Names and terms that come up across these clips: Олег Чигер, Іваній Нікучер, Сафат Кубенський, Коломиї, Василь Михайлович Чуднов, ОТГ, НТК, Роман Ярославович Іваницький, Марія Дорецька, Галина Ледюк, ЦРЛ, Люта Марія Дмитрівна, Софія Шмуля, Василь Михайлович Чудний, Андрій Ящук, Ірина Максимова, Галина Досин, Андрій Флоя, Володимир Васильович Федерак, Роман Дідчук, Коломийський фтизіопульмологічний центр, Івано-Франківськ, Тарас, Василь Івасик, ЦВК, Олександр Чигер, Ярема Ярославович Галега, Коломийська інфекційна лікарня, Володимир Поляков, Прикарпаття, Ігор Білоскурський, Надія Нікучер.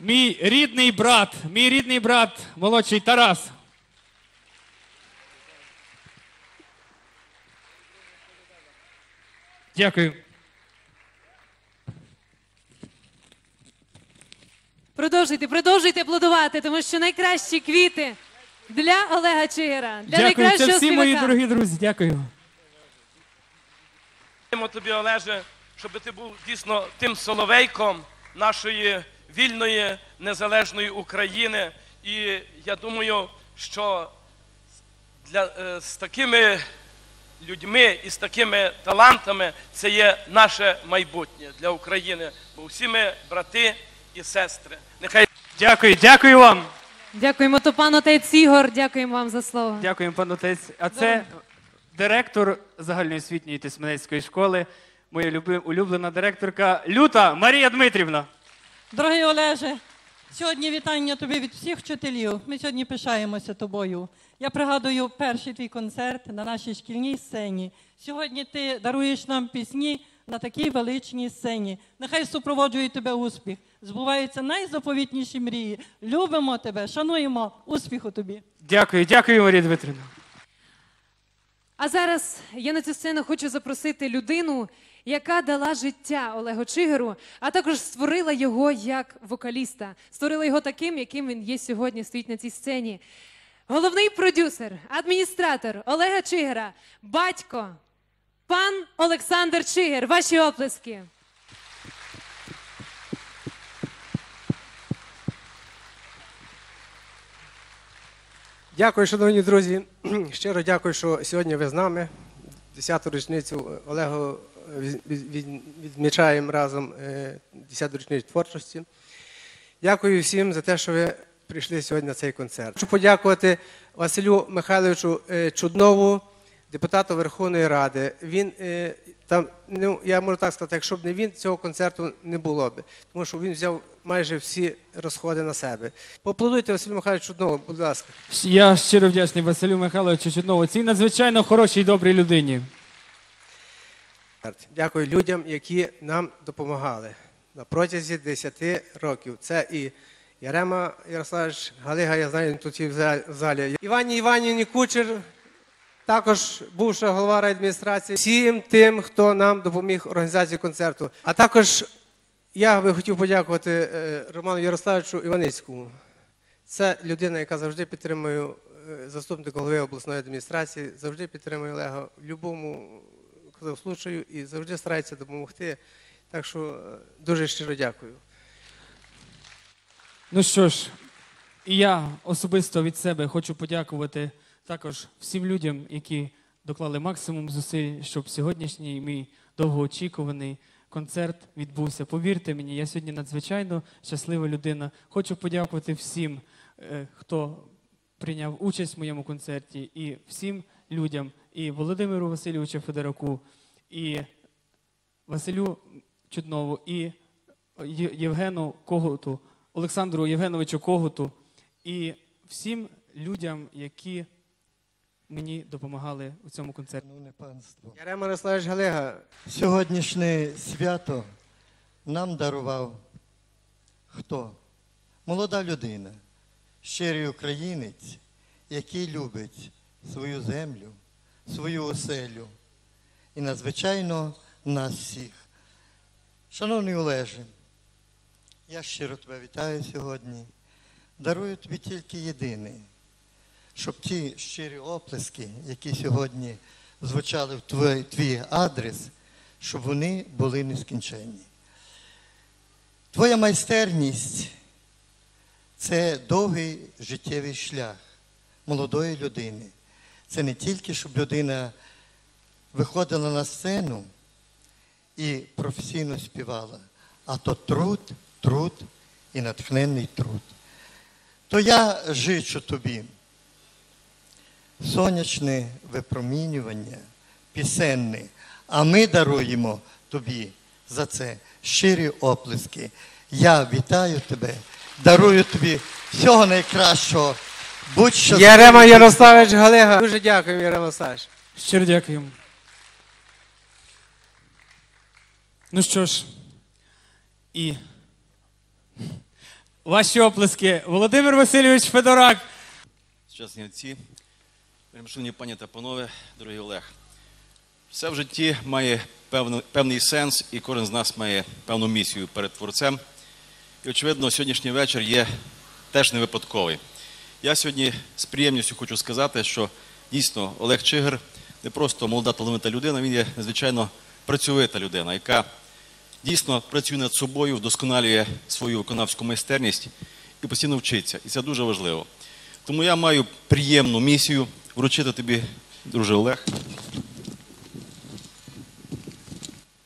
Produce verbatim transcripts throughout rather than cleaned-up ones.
мій рідний брат, мій рідний брат, молодший Тарас. Дякую. Продовжуйте, продовжуйте аплодувати, тому що найкращі квіти для Олега Чигера, для найкращого співака. Дякую, це всі мої дорогі друзі, дякую. Дякуємо тобі, Олеже, щоб ти був дійсно тим соловейком нашої вільної, незалежної України. І я думаю, що з такими людьми і з такими талантами це є наше майбутнє для України. Бо всі ми брати і сестри. Дякую, дякую вам. Дякуємо, то пан отець Ігор, дякуємо вам за слово. Дякуємо, пан отець. А це директор загальноосвітньої тисменецької школи, моя улюблена директорка Люта Марія Дмитрівна. Дорогий Олеже, сьогодні вітання тобі від всіх вчителів. Ми сьогодні пишаємося тобою. Я пригадую перший твій концерт на нашій шкільній сцені. Сьогодні ти даруєш нам пісні на такій величній сцені. Нехай супроводжує тебе успіх. Збуваються найзаповітніші мрії. Любимо тебе, шануємо. Успіху тобі. Дякую, дякую, Марія Дмитрівна. А зараз я на цю сцену хочу запросити людину, яка дала життя Олегу Чигеру, а також створила його як вокаліста. Створила його таким, яким він є сьогодні, стоїть на цій сцені. Головний продюсер, адміністратор Олега Чигера, батько, пан Олександр Чигер. Ваші оплески. Дякую, шановні друзі. Щиро дякую, що сьогодні ви з нами. Десяту річницю Олегу відмічаємо разом, десяту річницю творчості. Дякую всім за те, що ви прийшли сьогодні на цей концерт. Хочу подякувати Василю Михайловичу Чуднову, депутату Верховної Ради. Він, там, ну, я можу так сказати, якщо б не він, цього концерту не було б, тому що він взяв майже всі розходи на себе. Поаплодуйте Василю Михайловичу Чуднову, будь ласка. Я щиро вдячний Василю Михайловичу Чуднову, цій надзвичайно хорошій і добрій людині. Дякую людям, які нам допомагали на протязі десяти років. Це і Ярема Ярославович Галега, я знаю, тут є в залі. Іваній Нікучер, також бувший голова райадміністрації. Всім тим, хто нам допоміг в організації концерту. А також я би хотів подякувати Роману Ярославовичу Іваницькому. Це людина, яка завжди підтримує заступника голови обласної адміністрації, завжди підтримує Олега в будь-якому випадку і завжди старається допомогти. Так що дуже щиро дякую. Ну що ж, і я особисто від себе хочу подякувати також всім людям, які доклали максимум зусиль, щоб сьогоднішній мій довгоочікуваний концерт відбувся. Повірте мені, я сьогодні надзвичайно щаслива людина. Хочу подякувати всім, хто прийняв участь в моєму концерті, і всім людям, і Володимиру Васильовичу Федераку, і Василю Чуднову, і Євгену Коготу, Олександру Євгеновичу Коготу, і всім людям, які мені допомагали у цьому концерті. Ярема Ярославович Галега. Сьогоднішнє свято нам дарував хто? Молода людина, щирий українець, який любить свою землю, свою оселю і, надзвичайно, нас всіх. Шановний Олеже, я щиро тебе вітаю сьогодні. Дарую тобі тільки єдине, щоб ті щирі оплески, які сьогодні звучали в твій, твій адрес, щоб вони були нескінченні. Твоя майстерність – це довгий життєвий шлях молодої людини. Це не тільки, щоб людина виходила на сцену і професійно співала, а то труд, труд і натхненний труд. То я жичу тобі сонячне випромінювання, пісенне, а ми даруємо тобі за це щирі оплески. Я вітаю тебе, дарую тобі всього найкращого. Будь щасливий. Ярема Ярославович Галега. Дуже дякую, Ярема Ярославович. Щиро дякую. Ну що ж, і Ваші оплески. Володимир Васильович Федерак. Сучасні отці, шановні пані та панове, дорогий Олег. Все в житті має певний, певний сенс, і кожен з нас має певну місію перед Творцем. І, очевидно, сьогоднішній вечір є теж не випадковий. Я сьогодні з приємністю хочу сказати, що дійсно Олег Чигер не просто молода талановита людина, він є надзвичайно працьовита людина, яка дійсно працює над собою, вдосконалює свою виконавську майстерність і постійно вчиться. І це дуже важливо. Тому я маю приємну місію вручити тобі, друже Олег,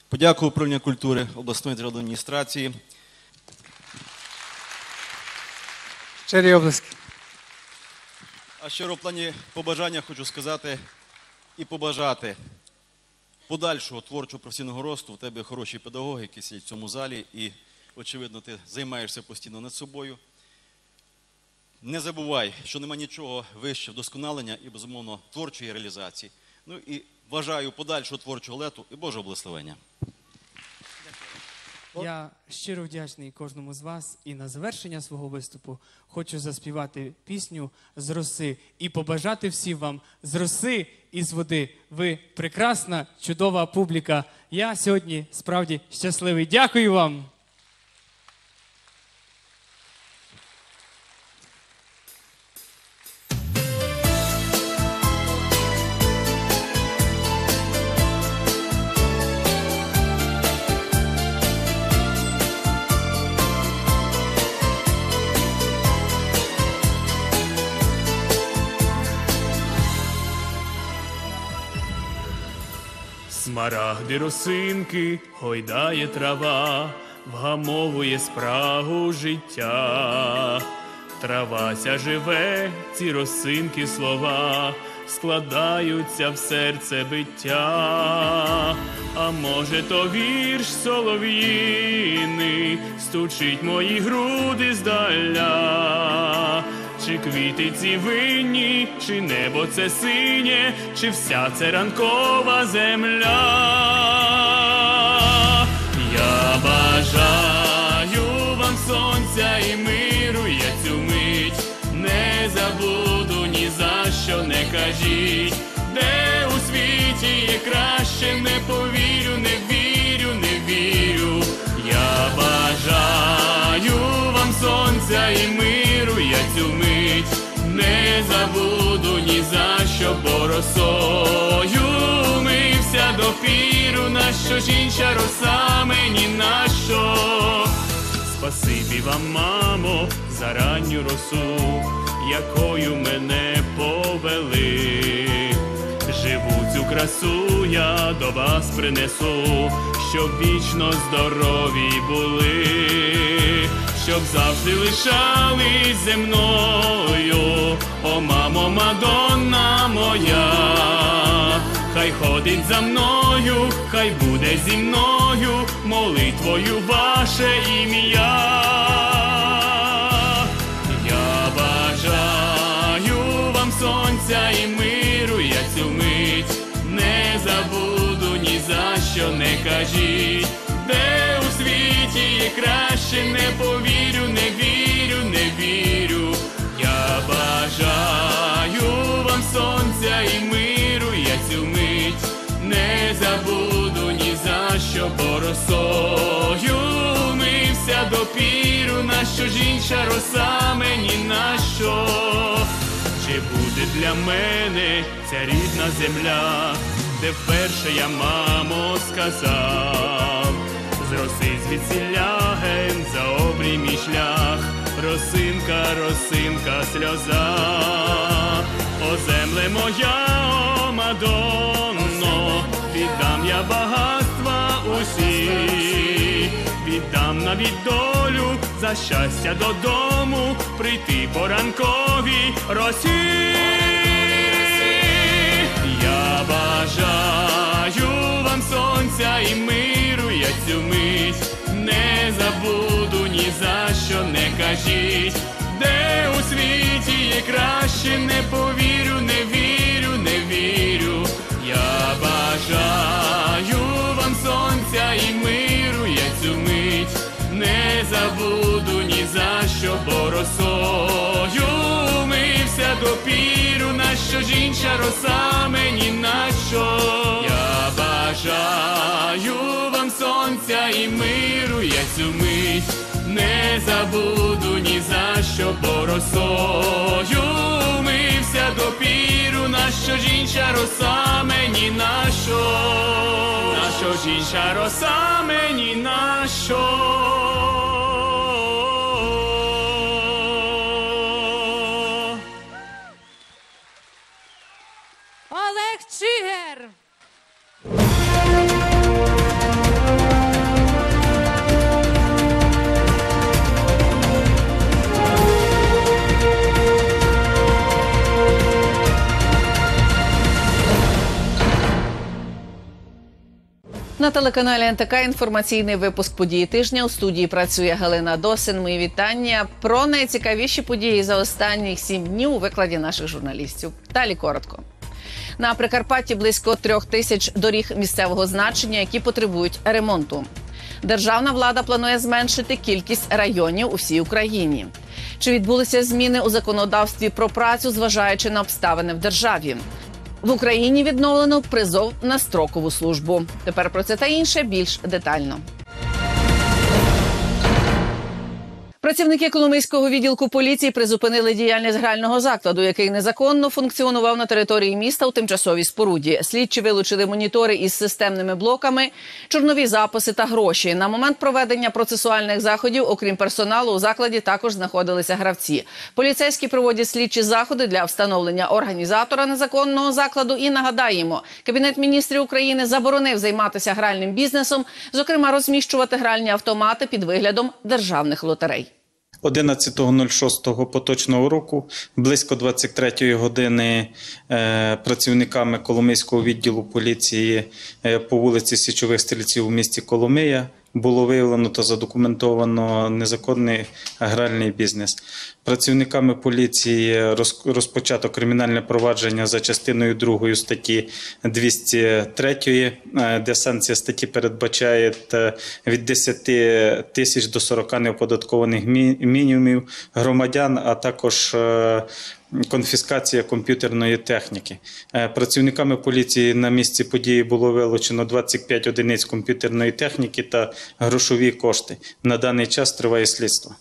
подяку управління культури обласної державної адміністрації. Щирі оплески. А щиро в плані побажання хочу сказати і побажати подальшого творчого професійного росту. У тебе хороші педагоги, які сидять в цьому залі, і, очевидно, ти займаєшся постійно над собою. Не забувай, що нема нічого вище вдосконалення і, безумовно, творчої реалізації. Ну і бажаю подальшого творчого лету і Божого благословення. Я щиро вдячний кожному з вас, і на завершення свого виступу хочу заспівати пісню «З роси» і побажати всім вам з роси і з води. Ви прекрасна, чудова публіка. Я сьогодні справді щасливий. Дякую вам! Смарагди росинки гойдає трава, вгамовує спрагу життя. Травася живе, ці росинки слова складаються в серце биття. А може то вірш солов'їний стучить мої груди здаля? Чи квіти ці винні, чи небо це синє, чи вся це ранкова земля? Я бажаю вам сонця і миру, я цю мить не забуду, ні за що не кажіть. Де у світі є краще, не повірю, не вірю, не вірю. Я бажаю вам сонця і миру, я цю мить не забуду, ні за що боросою мився до піру, на що ж інша роса мені на що. Спасибі вам, мамо, за ранню росу, якою мене повели. Живу цю красу я до вас принесу, щоб вічно здорові були, щоб завжди лишались земною. О, мамо, Мадонна моя, хай ходить за мною, хай буде зі мною молитвою ваше ім'я. Я бажаю вам сонця і миру, я цю мить не забуду, ні за що не кажіть. Де у світі є краще, не повірю, не вірю, не вірю. Я бажаю вам сонця і миру, я цю мить не забуду, ні за що боросою мився до піру, на що ж інша роса мені на що. Чи буде для мене ця рідна земля, де вперше я, мамо, сказав: з роси звідсіля ген заобрій мій шлях, росинка, росинка, сльоза. О, земле моя, о, Мадонно, віддам я багатства усі, віддам навіть долю за щастя додому прийти по ранковій росі. Я бажаю вам сонця і миру, я цю мить не забуду, ні за що не кажіть. Де у світі є краще, не повірю, не вірю, не вірю. Я бажаю вам сонця і миру, я цю мить не забуду, ні за що Ваша роса мені нащо? Я бажаю вам сонця і миру, я цю мить не забуду ні за що, бо росою умився допіру. Нащо жінча роса мені нащо? Нащо жінча роса мені нащо? Олег Чигер! На телеканалі ен те ка інформаційний випуск «Події тижня». У студії працює Галина Досин. Мої вітання про найцікавіші події за останніх сім днів у викладі наших журналістів. Далі коротко. На Прикарпатті близько трьох тисяч доріг місцевого значення, які потребують ремонту. Державна влада планує зменшити кількість районів у всій Україні. Чи відбулися зміни у законодавстві про працю, зважаючи на обставини в державі? В Україні відновлено призов на строкову службу. Тепер про це та інше більш детально. Працівники Коломийського відділку поліції призупинили діяльність грального закладу, який незаконно функціонував на території міста у тимчасовій споруді. Слідчі вилучили монітори із системними блоками, чорнові записи та гроші. На момент проведення процесуальних заходів, окрім персоналу, у закладі також знаходилися гравці. Поліцейські проводять слідчі заходи для встановлення організатора незаконного закладу. І нагадаємо, Кабінет міністрів України заборонив займатися гральним бізнесом, зокрема розміщувати гральні автомати під виглядом державних лотерей. одинадцятого шостого поточного року близько двадцять третьої години працівниками Коломийського відділу поліції по вулиці Січових Стрільців у місті Коломия було виявлено та задокументовано незаконний гральний бізнес. Працівниками поліції розпочато кримінальне провадження за частиною другою статті двісті три, де санкція статті передбачає від десяти тисяч до сорока неоподаткованих мінімумів громадян, а також конфіскація комп'ютерної техніки. Працівниками поліції на місці події було вилучено двадцять п'ять одиниць комп'ютерної техніки та грошові кошти. На даний час триває слідство.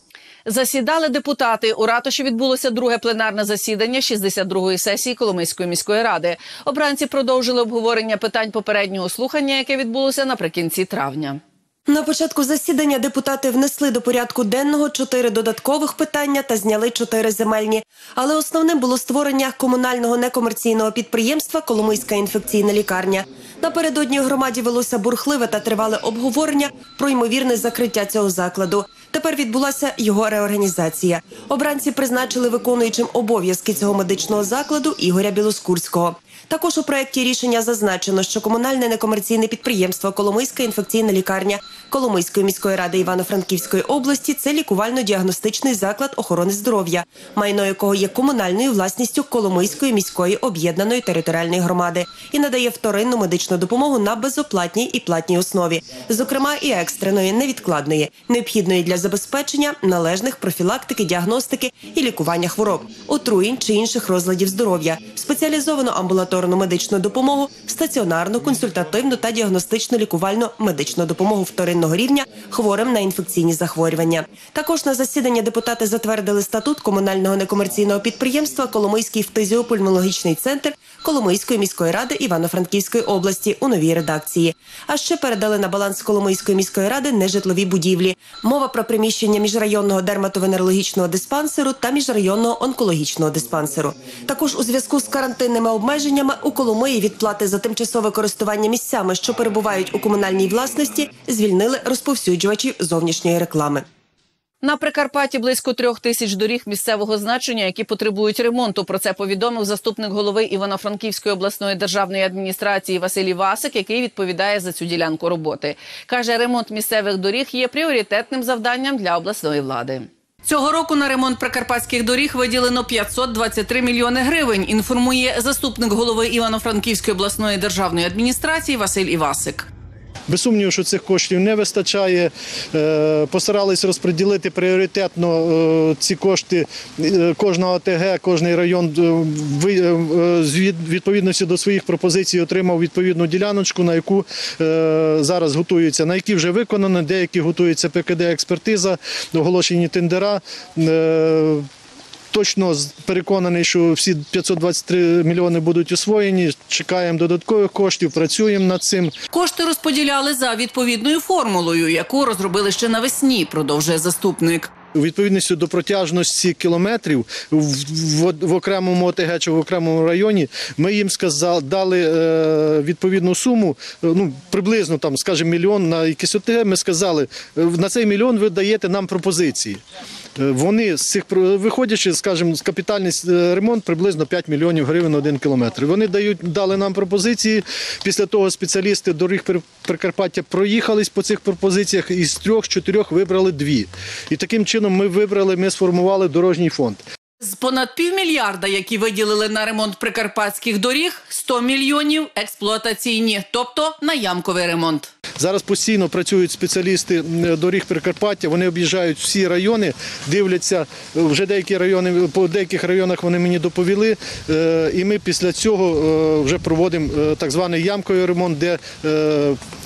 Засідали депутати. У ратуші відбулося друге пленарне засідання шістдесят другої сесії Коломийської міської ради. Обранці продовжили обговорення питань попереднього слухання, яке відбулося наприкінці травня. На початку засідання депутати внесли до порядку денного чотири додаткових питання та зняли чотири земельні. Але основним було створення комунального некомерційного підприємства «Коломийська інфекційна лікарня». Напередодні громаді велося бурхливе та тривале обговорення про ймовірне закриття цього закладу. Тепер відбулася його реорганізація. Обранці призначили виконуючим обов'язки цього медичного закладу Ігоря Білоскурського. Також у проєкті рішення зазначено, що комунальне некомерційне підприємство «Коломийська інфекційна лікарня» Коломийської міської ради Івано-Франківської області – це лікувально-діагностичний заклад охорони здоров'я, майно якого є комунальною власністю Коломийської міської об'єднаної територіальної громади і надає вторинну медичну допомогу на безоплатній і платній основі, зокрема і екстреної, невідкладної, необхідної для забезпечення належних профілактики, діагностики і лікування хвороб, отруєнь чи інших розладів здоров'я, спеціалізовану амбулаторну медичну допомогу, стаціонарну, консультативну та діагностично-лікувальну медичну допомогу вторинного рівня хворим на інфекційні захворювання. Також на засіданні депутати затвердили статут комунального некомерційного підприємства «Коломийський фтизіопульмологічний центр» Коломийської міської ради Івано-Франківської області у новій редакції. А ще передали на баланс Коломийської міської ради нежитлові будівлі. Мова про приміщення міжрайонного дерматовенерологічного диспансеру та міжрайонного онкологічного диспансеру. Також у зв'язку з карантинними обмеженнями у Коломиї від плати за тимчасове користування місцями, що перебувають у комунальній власності, звільнили розповсюджувачів зовнішньої реклами. На Прикарпатті близько трьох тисяч доріг місцевого значення, які потребують ремонту. Про це повідомив заступник голови Івано-Франківської обласної державної адміністрації Василь Івасик, який відповідає за цю ділянку роботи. Каже, ремонт місцевих доріг є пріоритетним завданням для обласної влади. Цього року на ремонт прикарпатських доріг виділено п'ятсот двадцять три мільйони гривень, інформує заступник голови Івано-Франківської обласної державної адміністрації Василь Івасик. Без сумніву, що цих коштів не вистачає. Постаралися розподілити пріоритетно ці кошти. Кожна ОТГ, кожний район відповідності до своїх пропозицій отримав відповідну діляночку, на яку зараз готується, на які вже виконано, деякі готується ПКД-експертиза, оголошені тендера. Точно переконаний, що всі п'ятсот двадцять три мільйони будуть освоєні, чекаємо додаткових коштів, працюємо над цим. Кошти розподіляли за відповідною формулою, яку розробили ще навесні, продовжує заступник. У відповідності до протяжності кілометрів в окремому ОТГ чи в окремому районі ми їм дали відповідну суму, приблизно, скажімо, мільйон на якісь ОТГ, ми сказали, на цей мільйон ви даєте нам пропозиції. Вони, виходячи, скажімо, капітальний ремонт приблизно п'ять мільйонів гривень на один кілометр. Вони дали нам пропозиції, після того спеціалісти доріг Прикарпаття проїхались по цих пропозиціях і з трьох-чотирьох вибрали дві. І таким чином ми вибрали, ми сформували дорожній фонд. З понад півмільярда, які виділили на ремонт прикарпатських доріг, сто мільйонів – експлуатаційні, тобто на ямковий ремонт. Зараз постійно працюють спеціалісти доріг Прикарпаття, вони об'їжджають всі райони, дивляться, вже деякі райони, по деяких районах вони мені доповіли, і ми після цього вже проводимо так званий ямковий ремонт, де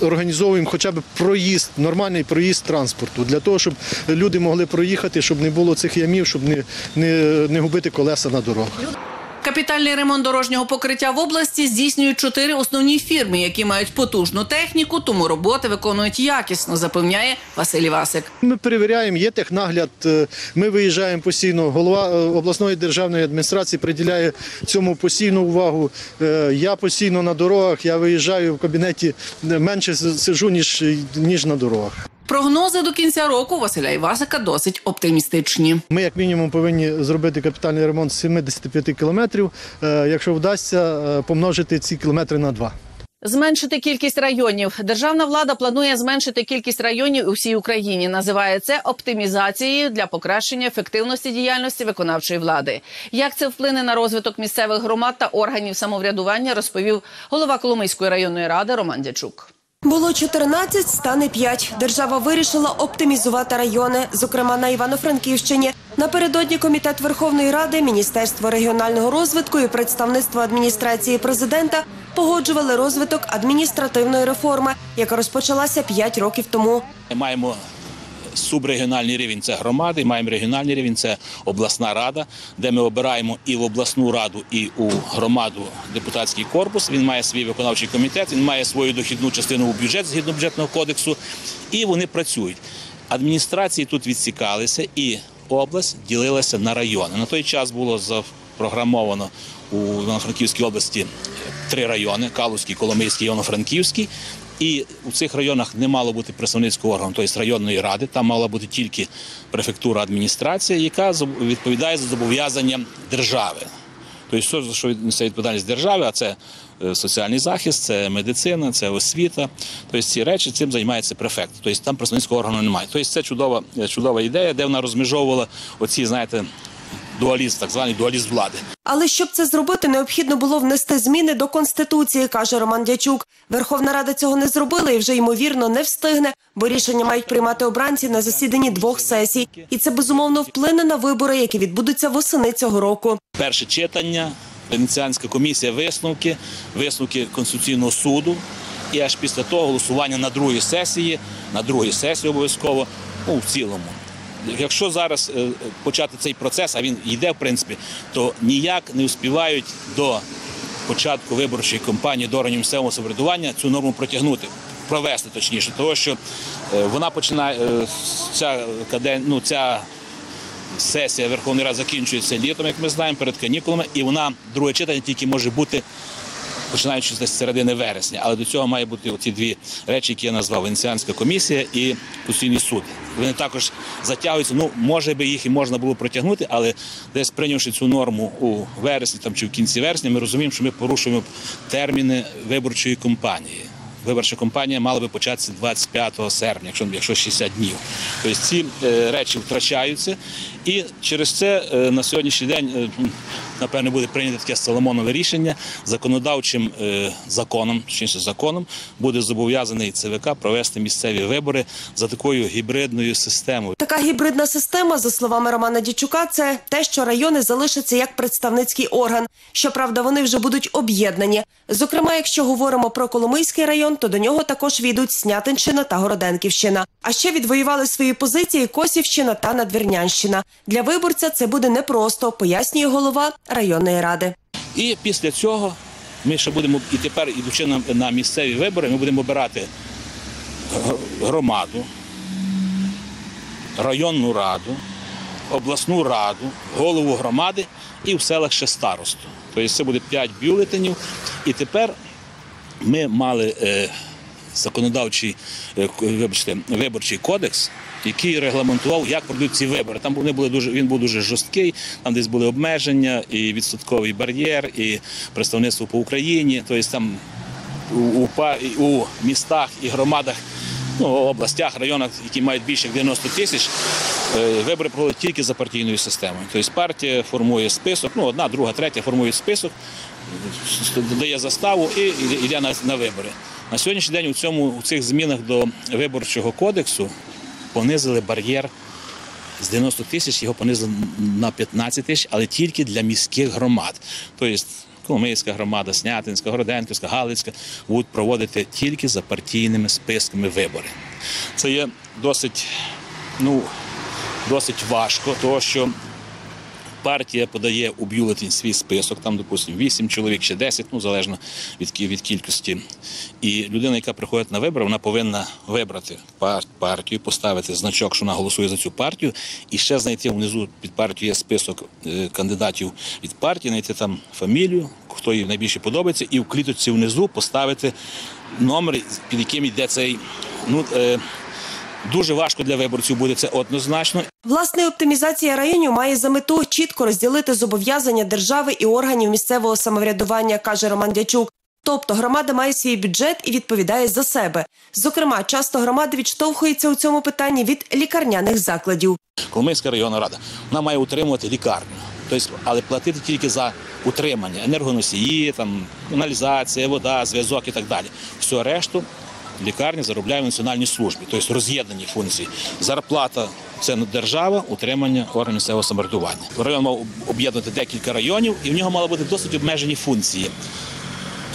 організовуємо хоча б проїзд, нормальний проїзд транспорту, для того, щоб люди могли проїхати, щоб не було цих ямів, щоб не губити колеса на дорогах. Капітальний ремонт дорожнього покриття в області здійснюють чотири основні фірми, які мають потужну техніку, тому роботи виконують якісно, запевняє Василь Івасик. Ми перевіряємо, є технагляд, ми виїжджаємо постійно, голова обласної державної адміністрації приділяє цьому постійну увагу. Я постійно на дорогах, я виїжджаю в кабінеті, менше сиджу, ніж на дорогах. Прогнози до кінця року Василя Івасика досить оптимістичні. Ми як мінімум повинні зробити капітальний ремонт сімдесят п'ять кілометрів, якщо вдасться помножити ці кілометри на два. Зменшити кількість районів. Державна влада планує зменшити кількість районів у всій Україні. Називає це оптимізацією для покращення ефективності діяльності виконавчої влади. Як це вплине на розвиток місцевих громад та органів самоврядування, розповів голова Коломийської районної ради Роман Дідчук. Було чотирнадцять, стане п'ять. Держава вирішила оптимізувати райони, зокрема на Івано-Франківщині. Напередодні Комітет Верховної Ради, Міністерство регіонального розвитку і представництво адміністрації президента погоджували розвиток адміністративної реформи, яка розпочалася п'ять років тому. Маємо субрегіональний рівень – це громади, маємо регіональний рівень – це обласна рада, де ми обираємо і в обласну раду, і у громаду депутатський корпус. Він має свій виконавчий комітет, він має свою дохідну частину у бюджет, згідно бюджетного кодексу, і вони працюють. Адміністрації тут відсікалися, і область ділилася на райони. На той час було запрограмовано у Івано-Франківській області три райони – Калузький, Коломийський, Івано-Франківський. І у цих районах не мало бути представницького органу, тобто районної ради, там мала бути тільки префектура адміністрації, яка відповідає за зобов'язання держави. Тобто все, що несе відповідальність держави, а це соціальний захист, це медицина, це освіта. Тобто ці речі, цим займається префект. Тобто там представницького органу немає. Тобто це чудова ідея, де вона розмежовувала оці, знаєте, дуаліст, так званий дуаліст влади. Але щоб це зробити, необхідно було внести зміни до Конституції, каже Роман Дячук. Верховна Рада цього не зробила і вже, ймовірно, не встигне, бо рішення мають приймати обранці на засіданні двох сесій. І це, безумовно, вплине на вибори, які відбудуться восени цього року. Перше читання, Венеціанська комісія висновки, висновки Конституційного суду. І аж після того голосування на другій сесії, на другій сесії обов'язково, ну, в цілому. Якщо зараз почати цей процес, а він йде, в принципі, то ніяк не успівають до початку виборчої кампанії до органів місцевого самоврядування цю норму протягнути, провести точніше, тому що вона починає, ця, ну, ця сесія Верховної Ради закінчується літом, як ми знаємо, перед канікулами, і вона, друге читання, тільки може бути починаючи з середини вересня. Але до цього мають бути оці дві речі, які я назвав – Венеціанська комісія і Конституційний суд. Вони також затягуються, ну, може би їх і можна було протягнути, але десь прийнявши цю норму у вересні там, чи в кінці вересня, ми розуміємо, що ми порушуємо терміни виборчої кампанії. Виборча кампанія мала би початися двадцять п'ятого серпня, якщо шістдесят днів. Тобто ці речі втрачаються, і через це на сьогоднішній день напевно, буде прийнято таке Соломонове рішення, законодавчим законом, точніше законом, буде зобов'язаний ЦВК провести місцеві вибори за такою гібридною системою. Така гібридна система, за словами Романа Дідчука, це те, що райони залишаться як представницький орган. Щоправда, вони вже будуть об'єднані. Зокрема, якщо говоримо про Коломийський район, то до нього також війдуть Снятинщина та Городенківщина. А ще відвоювали свої позиції Косівщина та Надвірнянщина. Для виборця це буде непросто, пояснює голова районної ради. І після цього ми ще будемо, і тепер, ідучи на місцеві вибори, ми будемо обирати громаду, районну раду, обласну раду, голову громади і в селах ще старосту. Тобто це буде п'ять бюлетенів. І тепер ми мали законодавчий, вибачте, виборчий кодекс, який регламентував, як пройдуть ці вибори. Там вони були дуже, він був дуже жорсткий, там десь були обмеження, і відсотковий бар'єр, і представництво по Україні. Тобто там у, у містах і громадах, ну, областях, районах, які мають більше дев'яноста тисяч, вибори проходять тільки за партійною системою. Тобто партія формує список, ну, одна, друга, третя формують список, дає заставу і йде на, на вибори. На сьогоднішній день у, цьому, у цих змінах до Виборчого кодексу понизили бар'єр з дев'яноста тисяч, його понизили на п'ятнадцять тисяч, але тільки для міських громад. Тобто Коломийська громада, Снятинська, Городенківська, Галицька будуть проводити тільки за партійними списками вибори. Це є досить, ну, досить важко, тому що партія подає у бюлетень свій список, там, допустимо, вісім чоловік чи десять, ну, залежно від, від кількості. І людина, яка приходить на вибори, вона повинна вибрати партію, поставити значок, що вона голосує за цю партію, і ще знайти внизу під партією список кандидатів від партії, знайти там фамілію, хто їй найбільше подобається, і в кліточці внизу поставити номер, під яким йде цей, ну, е, дуже важко для виборців буде, це однозначно. Власне, оптимізація районів має за мету чітко розділити зобов'язання держави і органів місцевого самоврядування, каже Роман Дідчук. Тобто громада має свій бюджет і відповідає за себе. Зокрема, часто громади відштовхуються у цьому питанні від лікарняних закладів. Коломийська районна рада, вона має утримувати лікарню, тобто, але платити тільки за утримання, енергоносії, там, каналізація, вода, зв'язок і так далі. Все решту лікарні заробляє в національній службі, тобто роз'єднані функції. Зарплата – це держава, утримання органів місцевого самоврядування. Район мав об'єднати декілька районів, і в нього мали бути досить обмежені функції.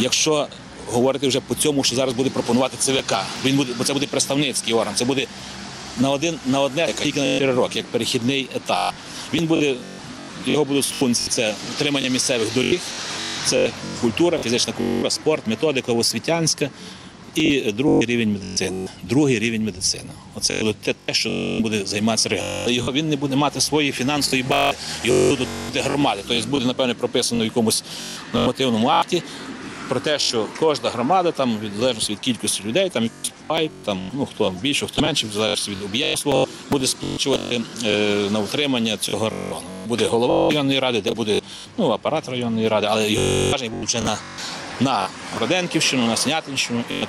Якщо говорити вже по цьому, що зараз буде пропонувати ЦВК, він буде, бо це буде представницький орган, це буде на, один, на одне, тільки на чотири роки, як перехідний етап. Він буде, його будуть функції – це утримання місцевих доріг, це культура, фізична культура, спорт, методика, освітянська. І другий рівень медицини. Другий рівень медицини. Оце те, що буде займатися регіон. Його він не буде мати свої фінансові бази, його будуть громади. Тобто буде, напевно, прописано в якомусь нормативному акті про те, що кожна громада, там, залежно від кількості людей, там, там, ну, хто більше, хто менше, залежно від об'єкту свого, буде сплачувати е, на утримання цього району. Буде голова районної ради, де буде, ну, апарат районної ради, але його важливі будуть вже на... на Городенківщину, на Снятинщину і на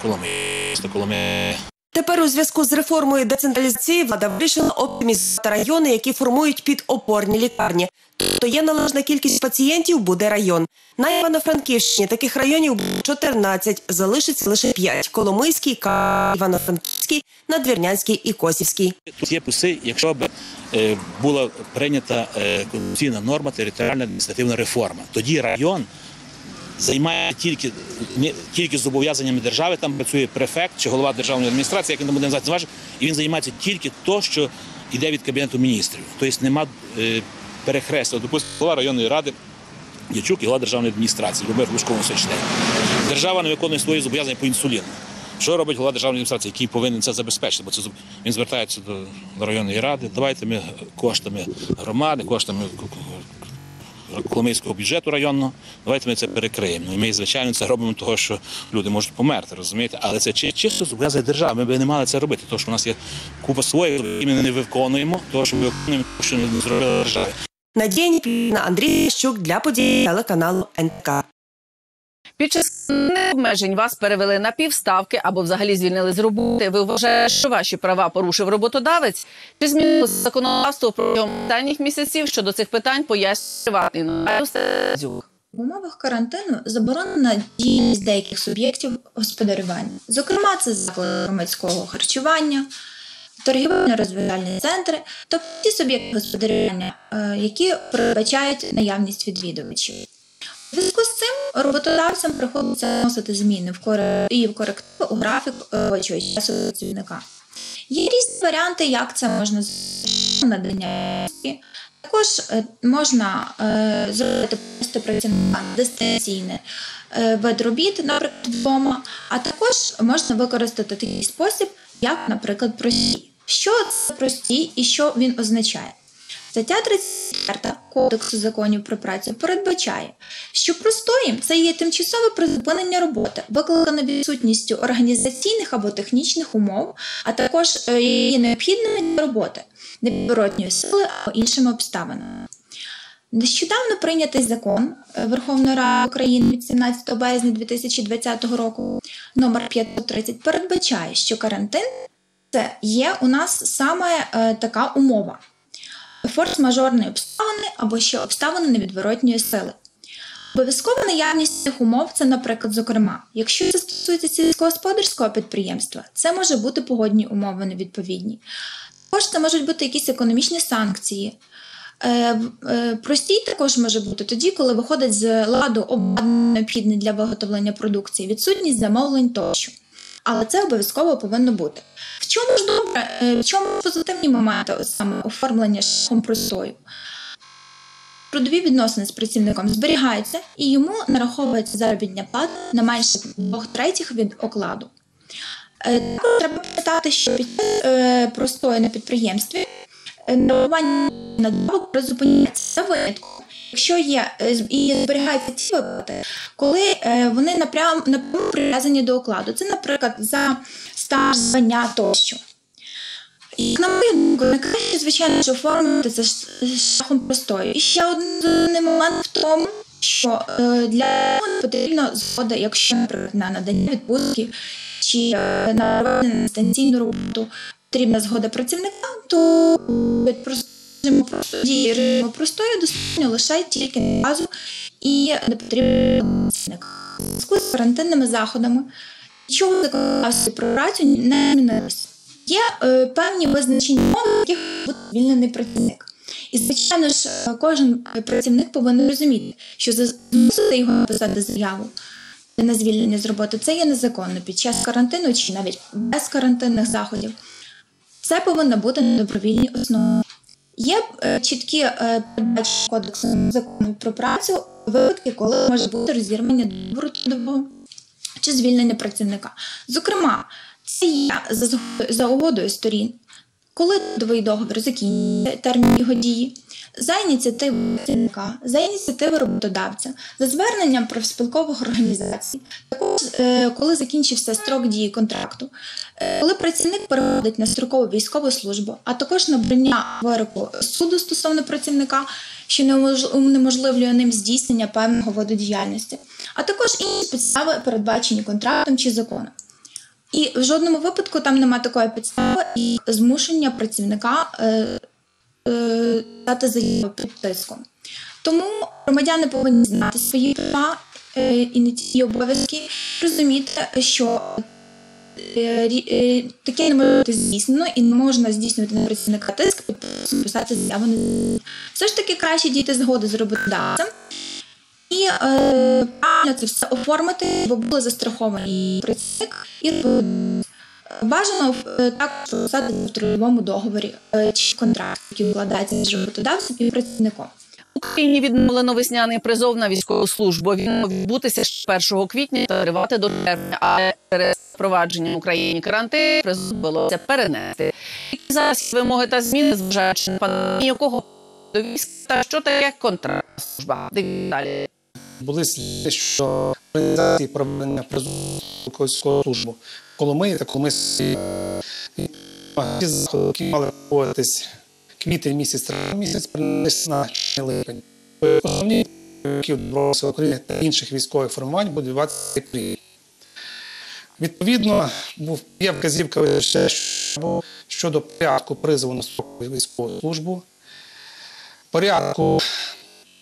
Коломиї. Тепер у зв'язку з реформою децентралізації влада вирішила оптимізувати райони, які формують підопорні лікарні. Тобто є належна кількість пацієнтів, буде район. На Івано-Франківщині таких районів буде чотирнадцять, залишиться лише п'ять – Коломийський, Івано-Франківський, Надвірнянський і Косівський. Тут є плюси, якщо б була прийнята конституційна норма територіальна адміністративна реформа. Тоді район займає тільки, тільки зобов'язаннями держави, там працює префект чи голова державної адміністрації, як він там буде називати, зважив, і він займається тільки то, що йде від Кабінету міністрів. Тобто нема е, перехрестя. Допустимо, голова районної ради Дідчук і голова державної адміністрації, Любов Лужкова Сочетає. Держава не виконує свої зобов'язання по інсуліну. Що робить голова державної адміністрації, який повинен це забезпечити? Бо це, він звертається до, до районної ради, давайте ми коштами громади, коштами Коломийського бюджету районного, давайте ми це перекриємо. І ми, звичайно, це робимо того, що люди можуть померти, розумієте? Але це чисто зобов'язує державу, ми б не мали це робити, тому що у нас є купа своїх, і ми не виконуємо, тому що ми виконуємо, що не зробили держави. Надія Нікучер, Андрій Ящук для подій телеканалу НТК. Під час обмежень вас перевели на півставки або взагалі звільнили з роботи. Ви вважаєте, що ваші права порушив роботодавець? Чи змінилося законодавство протягом останніх місяців? Щодо цих питань пояснює Дідчук. В умовах карантину заборонена діяльність деяких суб'єктів господарювання. Зокрема, це заклади громадського харчування, торгівельно-розважальні центри, тобто ті суб'єкти господарювання, які передбачають наявність відвідувачів. У зв'язку з цим роботодавцям приходиться вносити зміни і в корективи у графік робочого часу працівника. Є різні варіанти, як це можна зробити надання. Також можна зробити просто працівника дистанційне вид робіт, наприклад, вдома, а також можна використати такий спосіб, як, наприклад, простій. Що це простій і що він означає? Стаття тридцять четвертої Кодексу законів про працю передбачає, що простоєм це є тимчасове призупинення роботи, викликане відсутністю організаційних або технічних умов, а також її необхідними для роботи, невідворотньої сили або іншими обставинами. Нещодавно прийнятий закон Верховної Ради України від сімнадцятого березня дві тисячі двадцятого року номер п'ятсот тридцять передбачає, що карантин – це є у нас саме така умова – форс-мажорні обставини або ще обставини невідворотньої сили. Обов'язкова наявність цих умов – це, наприклад, зокрема, якщо це стосується сільськогосподарського підприємства, це може бути погодні умови невідповідні. Також це можуть бути якісь економічні санкції. Простій також може бути тоді, коли виходить з ладу обладнання необхідне для виготовлення продукції, відсутність замовлень тощо. Але це обов'язково повинно бути. В чому ж добре, в чому позитивні моменти саме оформлення шляхом простою? Трудові відносини з працівником зберігаються і йому нараховується заробітна плата на менше двох третіх від окладу. Також треба пам'ятати, що під час простою на підприємстві нарахування надбавок призупиняється за винятком, якщо є і зберігаються ці виплати, коли вони напряму прив'язані до окладу. Це, наприклад, за стаж, звання тощо. І, на мою думку, найкраще, звичайно, що оформити це шляхом простою. І ще один момент в тому, що для цього потрібна згода, якщо, наприклад, на надання відпустки чи на дистанційну роботу потрібна згода працівника, то просто дії режиму простою достатньо лише тільки на базу і не потрібно працівника. У зв'язку з карантинними заходами нічого законодавства про працю не змінилося. Є е, певні визначені умови, яких буде звільнений працівник. І, звичайно ж, кожен працівник повинен розуміти, що змусити його написати заяву на звільнення з роботи це є незаконно під час карантину чи навіть без карантинних заходів. Це повинно бути на добровільній основі. Є чіткі передбачення Кодексом законів про працю випадки, коли може бути розірвання договору трудового чи звільнення працівника. Зокрема, це є за угодою сторін, коли трудовий договір закінчує термін його дії, за ініціативою працівника, за ініціативою роботодавця, за зверненням профспілкових організацій, також коли закінчився строк дії контракту, коли працівник переходить на строкову військову службу, а також набрання вироку суду стосовно працівника, що унеможливлює ним здійснення певного виду діяльності, а також інші підстави, передбачені контрактом чи законом. І в жодному випадку там немає такої підстави і змушення працівника е, е, дати заяву під тиском. Тому громадяни повинні знати свої права е, і обов'язки, розуміти, що е, е, таке не може бути здійснено і не можна здійснювати на працівника тиск, писати заяву на заяву. Все ж таки краще дійти згоди з роботодавцем і е, це все оформити, бо були застраховані працівник і бажано також прописати в трудовому договорі чи контракт, який вкладається між роботодавцем і працівником. В Україні відновлено весняний призов на військову службу. Він мав відбутися ще першого квітня та тривати до червня, але через впровадження в Україні карантину призов довелося перенести. Які зараз вимоги та зміни, зважаючи на пандемію, кого до війська та що таке контрактна служба? Дивіться далі. Були сліди, що організації проведення призову військову службу в Коломиї та Коломийській ці заходи, які мали проводитись квітень місяць, травень місяць, перенесли на червень липень. Основні чоловіків Збройних сил України та інших військових формувань буде відбуватися цей період. Відповідно, є вказівка щодо порядку призову на строкову військову службу, порядку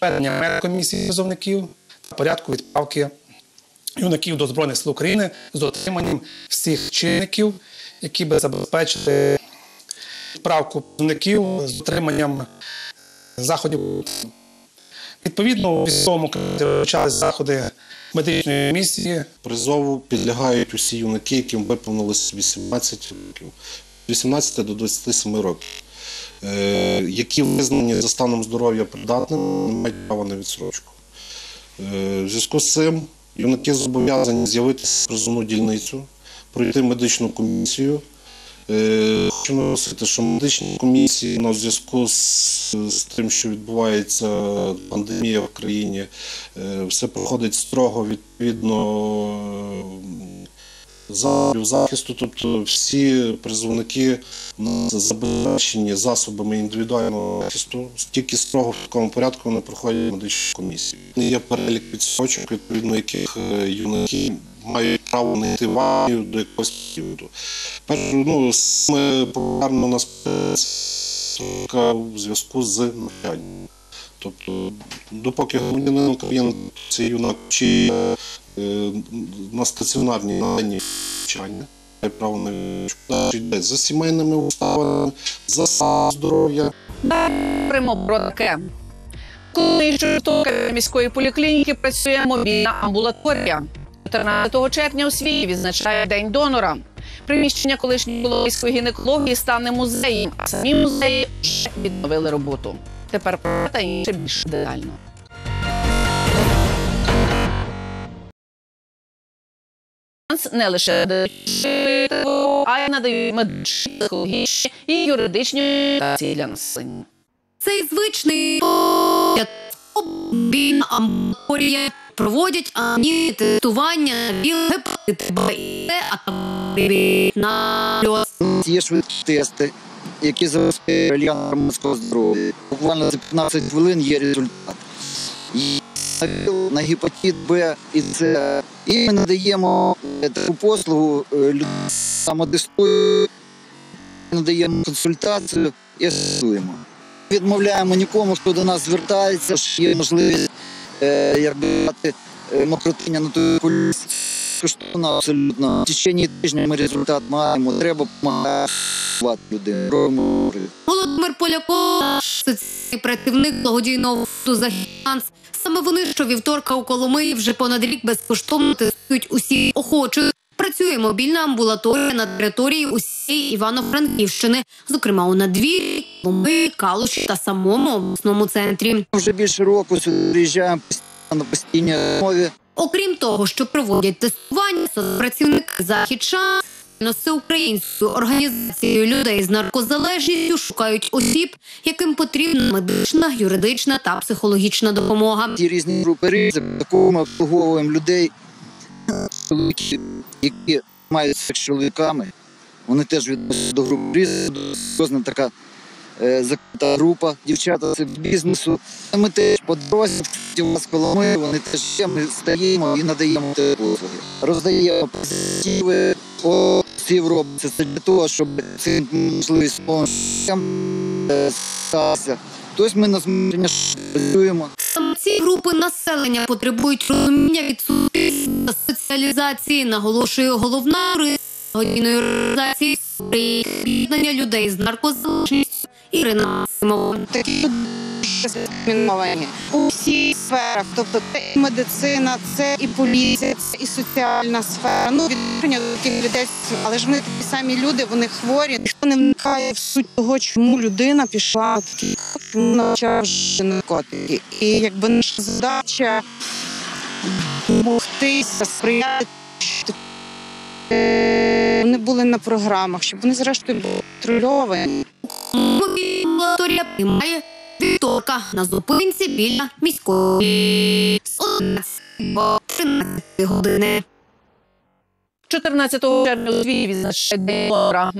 ведення медкомісії призовників та порядку відправки юнаків до Збройних сил України з дотриманням всіх чинників, які би забезпечили відправку призовників з дотриманням заходів. Відповідно, у військовому комітеті почалися заходи медичної місії. Призову підлягають усі юнаки, яким виповнилося вісімнадцять до двадцяти семи років, які визнані за станом здоров'я придатними, не мають права на відсрочку. В зв'язку з цим юнаки зобов'язані з'явитися в призовну дільницю, пройти медичну комісію. Хочу наголосити, що медичні комісії у зв'язку з тим, що відбувається пандемія в країні, все проходить строго відповідно заходів захисту, тобто всі призовники забезпечені засобами індивідуального захисту, тільки строго в такому порядку вони проходять медичну комісію. Є перелік підстрочок, відповідно яких юнаки мають право не йти в армію до якогось періоду. Перше, саме популярно у нас в зв'язку з навчанням. Тобто, допоки громадянин України цей юнак вчить на стаціонарній наданні навчання, має право на відсрочку за сімейними обставинами, за стан здоров'я. Говоримо про таке. Коли ще в міської поліклініки працює мобільна амбулаторія. чотирнадцятого червня у Свії відзначає День донора. Приміщення колишньої Коломийської гінекології стане музеєм, а самі музеї вже відновили роботу. Тепер про це інше більш детально. Не лише додають, а й надають медичні, психологічні і юридичні орієнтації для населення. Цей звичний обмін амбулаторії проводять амнії тестування на білий гепатит Б і Ц, а також на льоз. Є швидкі тести, які забезпечують лікарню громадського здоров'я. Буквально за п'ятнадцять хвилин є результат. Є на гепатит Б і Ц. І ми надаємо таку послугу, людей самотестують, надаємо консультацію і асистуємо. Відмовляємо нікому, хто до нас звертається, що є можливість дати мокротиння на туберкульоз. Коштовно абсолютно. В течение тижня ми результат маємо. Треба допомагати людям. Володимир Поляков, соціальний працівник благодійного фонду «За гуманітарку». Саме вони щовівторка у Коломиї вже понад рік безкоштовно тестують усі охочі. Працює мобільна амбулаторія на території усієї Івано-Франківщини, зокрема у Надвір'ї, Коломиї, Калуші та самому обласному центрі. Вже більше року сюди приїжджаємо на постійній основі. Окрім того, що проводять тестування, соцпрацівники «Західчан» з всеукраїнською організацією людей з наркозалежністю шукають осіб, яким потрібна медична, юридична та психологічна допомога. Ці різні групи ризику, такого ми обслуговуємо людей, які мають секс з чоловіками, вони теж відносяться до групи ризику, серйозна така закрита група, дівчата з бізнесу. Ми теж по дорозі, вони теж є, ми стаємо і надаємо послуги. Роздаємо позитиви, осів робиться для того, щоб цим можливість статися. Тобто ми на зміження працюємо. Саме ці групи населення потребують розуміння від суспільства та соціалізації, наголошує головна благодійної організації об'єднання людей з наркозалежністю Ірина Максимова. Такі розміновані у всіх сферах, тобто це і медицина, це і поліція, це і соціальна сфера. Ну, відношення до таких людей, але ж вони такі самі люди, вони хворі. Ніхто не вникає в суть того, чому людина пішла, чому навчала вже наркотики. І якби наша задача допомогтися, сприяти, щоб вони були на програмах, щоб вони зрештою були контрольовані. Амбулаторія приймає вівторка на зупинці біля міської з одинадцятої до тринадцятої години. чотирнадцятого червня у Львові відзначають День гумора.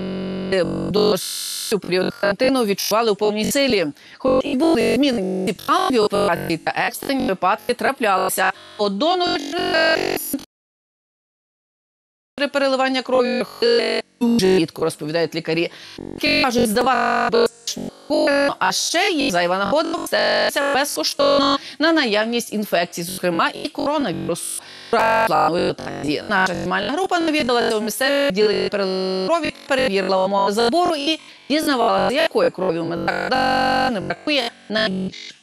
До цього періоду карантину відчували у повній силі. Хоч і були змінені планові операції та екстрені випадки траплялися. Одного переливання крові дуже рідко, розповідають лікарі. Кажуть, здавати безпечно. А ще є зайва нагода встежитися безкоштовно на наявність інфекцій, зокрема і коронавірусу. Наша знімальна група навідалася у місцеві відділи переливання крові, перевірила умови забору і дізнавалася, якої крові у медиках не бракує найбільше.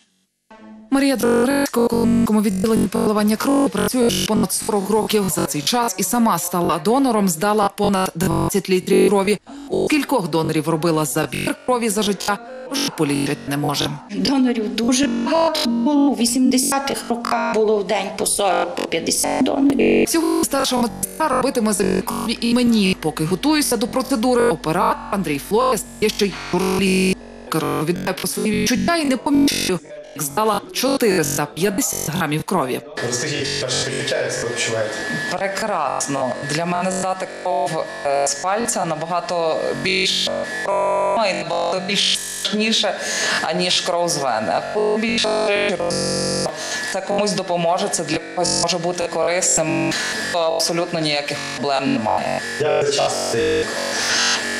Марія Дорецька у Коломийському відділенні переливання крові працює понад сорок років. За цей час і сама стала донором, здала понад двадцять літрів крові. У кількох донорів робила забір крові за життя, що полічити не може. Донорів дуже багато було. У вісімдесятих роках було в день по сорок, по п'ятдесят донорів. Сьогодні старшого медсестра робитиме забір крові і мені. Поки готуюся до процедури, оператор Андрій Флоя стає ще й королі. Віддає про свої відчуття і не помічаю, як здала чотириста п'ятдесят грамів крові. Розкажіть, що відчуваєте, що відчуваєте? Прекрасно. Для мене здати кров з пальця набагато більш промо і набагато більш страшніше, аніж кров з вени. А більше це комусь допоможе, це для когось може бути корисним, то абсолютно ніяких проблем немає. Я за час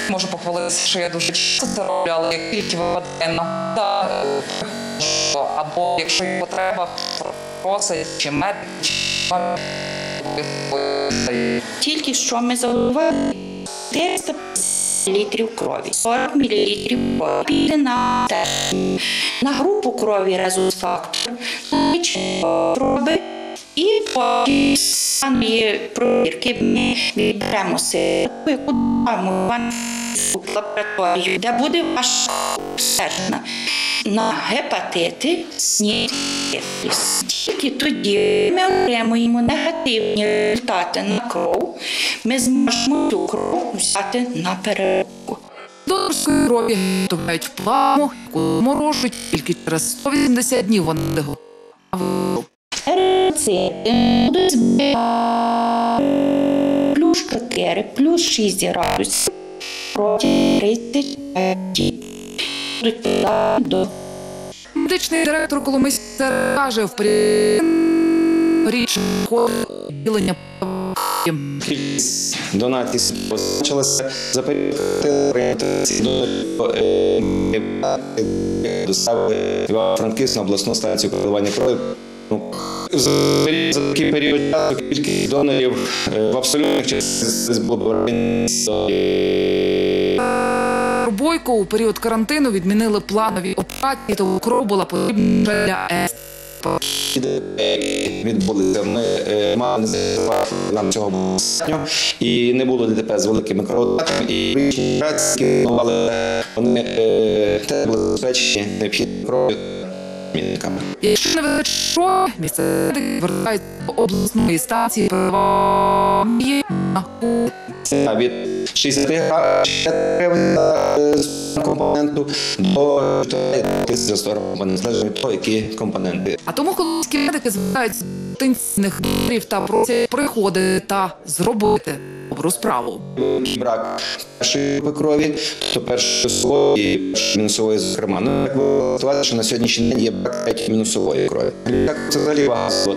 можу похвалитися, що я дуже часто роблю, але як тільки випадає нагода, або якщо є потреба, просить, чи медик, чи мамі. Тільки що ми заливали триста п'ятдесят літрів крові, сорок мілілітрів крові, піде на термін, на групу крові резус-фактор, на лічні проби, і поки самі провірки ми відберемо силу, яку дамо вам в лабораторію, де буде ваша обстежена на гепатити, снід, дифліс. Тільки тоді ми отримуємо негативні результати на кров, ми зможемо цю кров взяти на переробку. Донорської крові готують в плаву, яку морожують, тільки через сто вісімдесят днів вони буде готова. Ерицити будуть збирати плюс чотири, плюс шість градусів проти тридцять днів. Медичний директор Коломийського центру каже, в річ відділення кількість донатів позначилася за період реєнтації донорів доставили Івано-Франківську обласну станцію переливання крові. Взагалі за такий період часу кількість донорів в абсолютних числах було Бойко у період карантину відмінили планові операції, тому кров була потрібна для ЕС. Відбулися, ми мали зібрати, нам цього було достатньо, і не було ДТП з великими кровотратами, і причні операції, які планували, вони теж були забезпечені необхідною кров'ю мінниками. Якщо не вистачить крові, місце медики вертаються до обласної станції переливання крові. Ціна від шістдесят гривень з компоненту до чотирьох тисяч сто гривень, залежно від того, які компоненти. А тому коломийські медики звертаються до потенційних донорів та просять приходити та зробити добру справу. Брак першої групи крові, тобто першої мінусової і першої мінусової, зокрема. Ну, як ви сказали, що на сьогоднішній день є брак третьої мінусової крові. Так, це взагалі багато.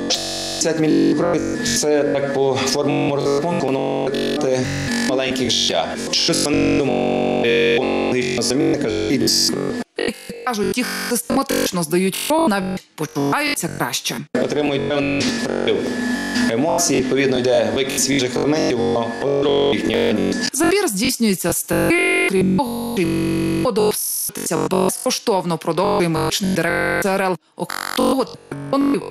п'ятдесят мілілітрів крові – це, так по форму розрахунку, воно має маленьких життя. Щось вони думають, логічна замінника життя. Кажуть, ті, хто систематично здають кров, навіть почуваються краще. Отримують певний прилив емоцій, відповідно йде викид свіжих елементів, воно одразу їхній організм. Забір здійснюється з тих, крім воду, все безкоштовно продовжує медичний директор ЦРЛ. Окрім того, донорів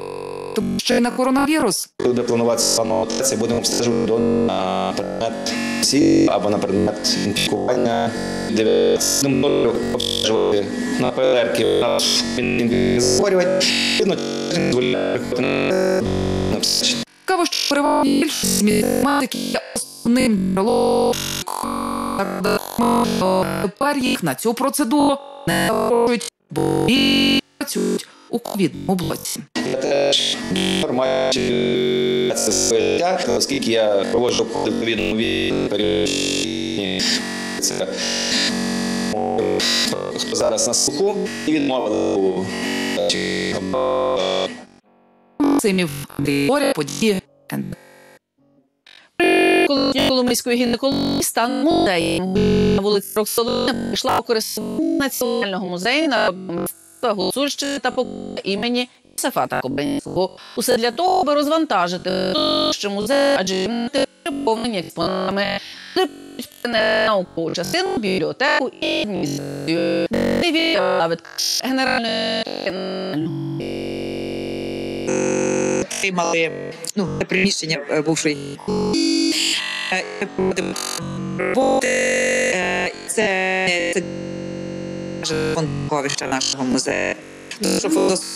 тому ще й на коронавірус. Буде плануватися плануватися, будемо обстежувати донорів на предмет всі або на предмет інфікування, де донорів обстежувати на перерки, на інфікувати, і на дозволяє приходити на обстеження. Цікаво, що перевага більшість медиків є основним джерелом. Тепер їх на цю процедуру не вважають, бо і працюють у ковідному блоці. Я теж маю життя, оскільки я проводжу ковідну війну. Це хто зараз на слуху і відмовили. Максимів Андрій події НТК. Коломийської гінекології стан музеєм. На вулиці Роксоловина прийшла у користування Національного музею народного мистецтва Гуцульщини та Покуття імені Сафата Кубенського. Усе для того, аби розвантажити що музей, адже повнені експонатами. Наукову частину, бібліотеку і адміністрацію. Генеральної отримали приміщення бувшої. Це фондовище нашого музею. Дуже фондовище.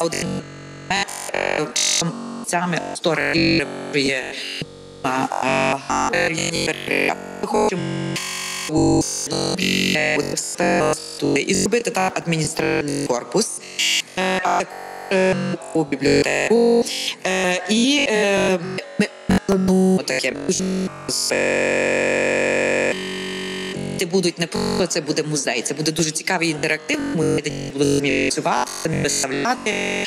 Один місцями історії є. Ми хочемо і зробити там адміністративний корпус, у бібліотеку, і ми плануємо таке. Це будуть не просто, це буде музей, це буде дуже цікавий інтерактив, ми будемо працювати, виставляти,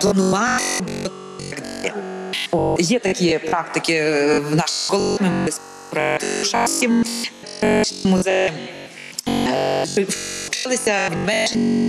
планувати. Є такі практики в нашій колі, ми співпрацюємо з музеєм, вчилися в межі,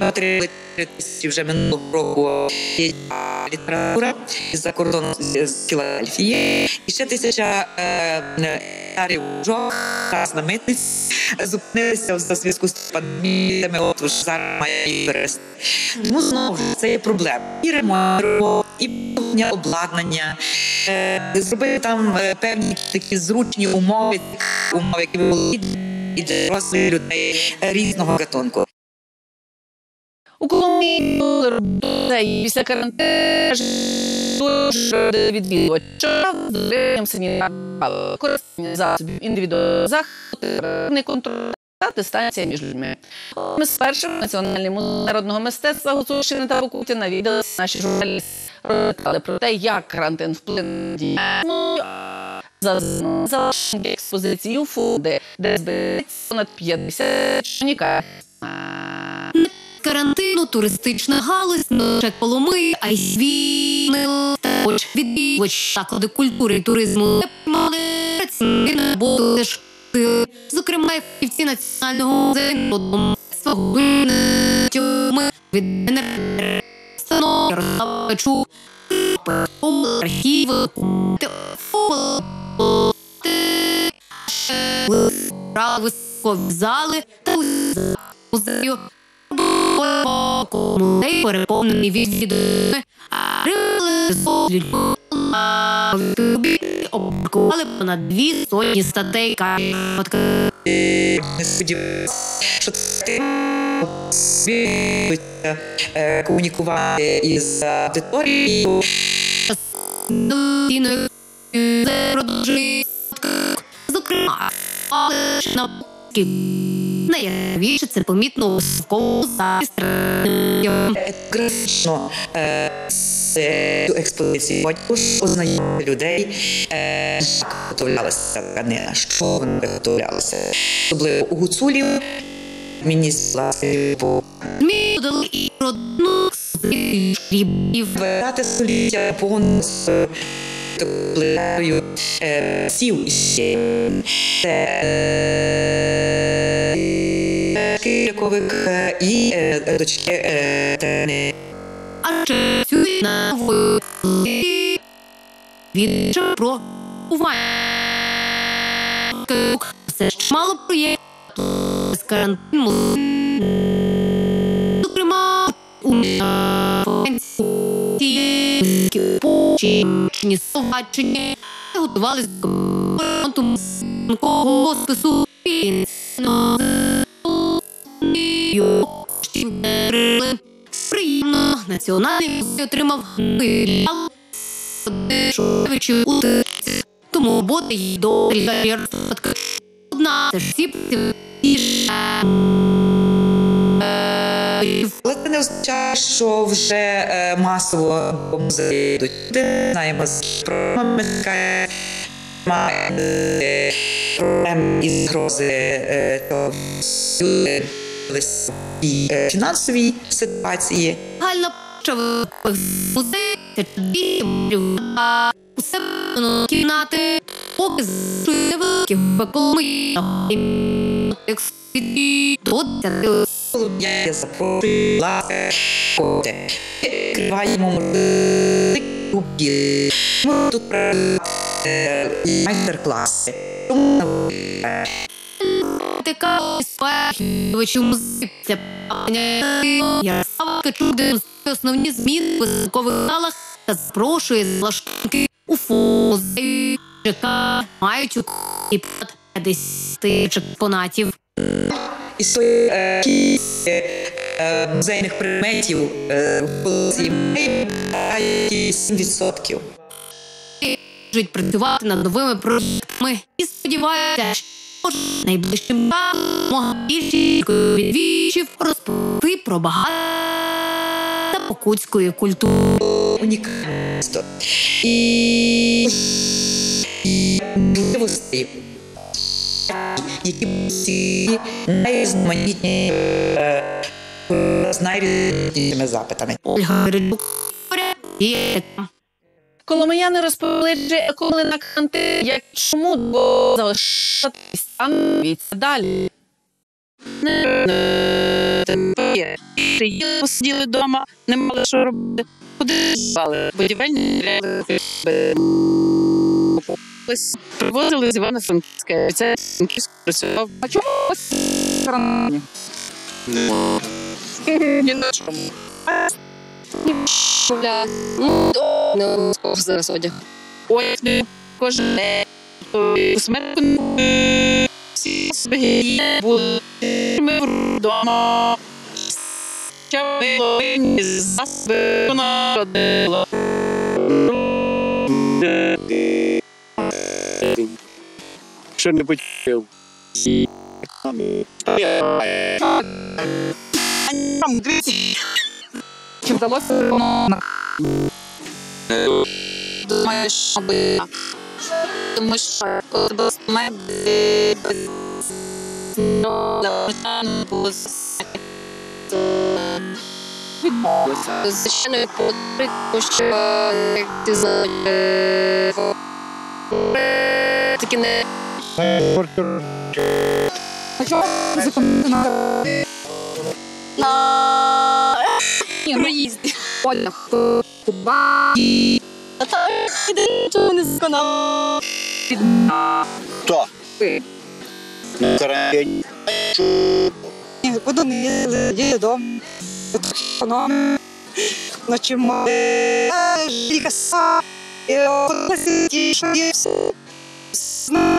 отримали тридцять вже минулого року література з-за кордону з Філадельфії. І ще тисяча гектарів жок зараз на митниці зупинилися за зв'язку з пандеміями, отож зараз має її перестати. Тому знову це є проблема. І ремонт, і повне обладнання. Зробили там певні такі зручні умови, умови, які були і для розвитку людей різного гатунку. У Коломиї після карантину дуже відвідувача з рівнем санітарного користування засобів індивідуального захисту, не контроль та дистанція між людьми. Ми з першим Національним музеєм народного мистецтва Гуцульщини та Покуття навідалися наші журналісти, розповідали про те, як карантин вплинув на діяльність залишки експозиції у фонди, де збирається понад п'ятдесят унікальних експонатів. Карантину туристична галузь не лише Коломиї, а й звільнила та хоч відвідувач заклади культури і туризму не приймали працівники або лише сили. Зокрема, фахівці Національного музею народного мистецтва Галини Досин від генерального установи Ярослава Чугного архіви документи фолоти справи високові зали та музею Коломиї переповнений відвідувачами, а рили з людьми на Ютубі опублікували понад дві сотні статей картинки. Не сподіваюся, що ти сподівається комунікувати із аудиторією. Доліною продовжують статки, зокрема, але ж на пусків. Найявіше це помітно у скову захистранням. Графічно цю експозицію батьків ознайомили людей, як готовлялася тканина, що вони готовлялися. Особливо у гуцулів мені спласили по... Змі додали і родну експозицію шкрібів. Вирати століття повністю плитою сів іще. Киряковик і дочки Тени. А ще сюди на вулиці відче про увагу. Все ж мало проєкту з карантину. Зокрема, у Франції Почечні Словаччині готувалися до коменту мусинкового спису пінців. Національний музей отримав філіал Шовичу у Тирці. Тому роботи її до Ярфатка. Одна це ж всі працівніші. Але це не означає, що вже масово до музею йдуть. Ми знаємо, з проблемами має проблем із грози, то люди в фінансовій ситуації. Гальна площа музею тече у себе кімнати, поки з невеликих Коломиї експедиції до десяти. Я запрошую вас коти. Відкриваємо кубки. Ми тут проводимо майстер-класи. Тому навчаємо. НТК спеціальничу музику. Це пані Ярославка Чудний основні зміни в високових залах та запрошує залаштунки у фузі. ЖК мають у кубі п'ятдесят експонатів. І свої музейних предметів в полосі музеї має сім відсотків. Жить працювати над новими проєктами і сподіваюся, що найближчим часом більшість відвідувачів розповісти про багато та покутської культури. Унікальне місто. І можливості, які всі найрізноманітні з найрізноманітнішими запитами. Коломияни розповіли, коли на карантин, як чому залишатися там від далі. Сиділи, посиділи вдома, не мали що робити. Куди звали? Будівельні ряди. Привозили з Івано-Франківська, це Франківська працював. А чому у вас карантині? Ні на чому. Бля, ну, не обов'язково зараз одяг. Одяг не кожен день. Косметику не всі збігні були. Ми вдома. Ще ми ловині з нас винародила. Що-небудь хил. Там гриці. Чи вдалося воно? Думаю, що би. Тому що коли ми без знову було засадити. Відбулося. Звичайно, тому що, як ти знаєш, таки не... А чого закону на... На... проїзді. Одяг. Куба. А так, іде нічого не законав. Хто? Ви. Карантин. Буду не їздили, їздили дом. Економи. Ночі мали. Жіка са. І охотилися ті, що є все. Знаю,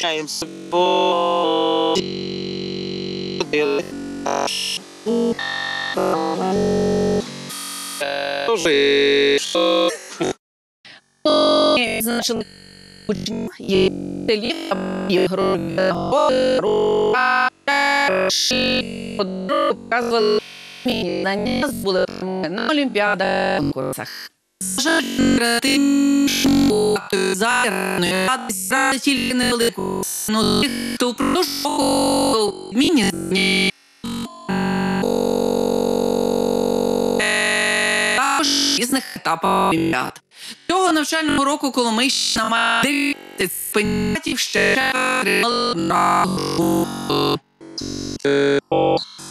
Чаєм собою діли. Тожи, що... Значили учні є телі, і грубі рука, ші, подруги показували мені. На нас були на олімпіадах, конкурсах. Жаль, креативну актуалізацію, а зараз тільки невелику. Ну, то впродовж року міні. Також різних етапів олімпіад. Цього навчального року Коломийщина має десять спинятів ще на групу.